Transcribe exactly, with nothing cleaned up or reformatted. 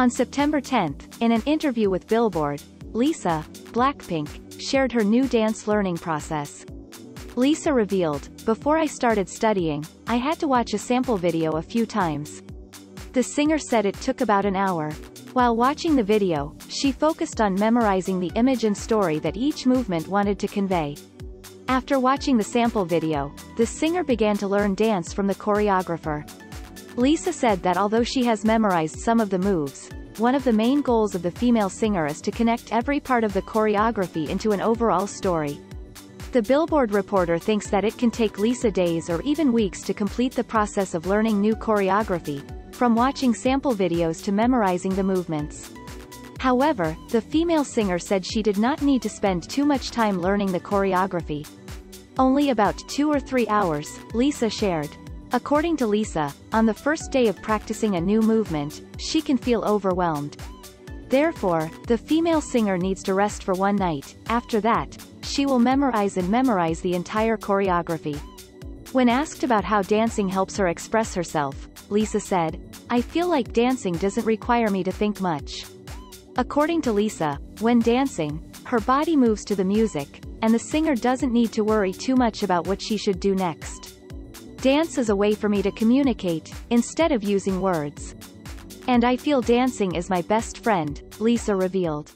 On September tenth, in an interview with Billboard, Lisa, Blackpink, shared her new dance learning process. Lisa revealed, "Before I started studying, I had to watch a sample video a few times." The singer said it took about an hour. While watching the video, she focused on memorizing the image and story that each movement wanted to convey. After watching the sample video, the singer began to learn dance from the choreographer. Lisa said that although she has memorized some of the moves, one of the main goals of the female singer is to connect every part of the choreography into an overall story. The Billboard reporter thinks that it can take Lisa days or even weeks to complete the process of learning new choreography, from watching sample videos to memorizing the movements. However, the female singer said she did not need to spend too much time learning the choreography. Only about two or three hours, Lisa shared. According to Lisa, on the first day of practicing a new movement, she can feel overwhelmed. Therefore, the female singer needs to rest for one night. After that, she will memorize and memorize the entire choreography. When asked about how dancing helps her express herself, Lisa said, "I feel like dancing doesn't require me to think much." According to Lisa, when dancing, her body moves to the music, and the singer doesn't need to worry too much about what she should do next. "Dance is a way for me to communicate, instead of using words. And I feel dancing is my best friend," Lisa revealed.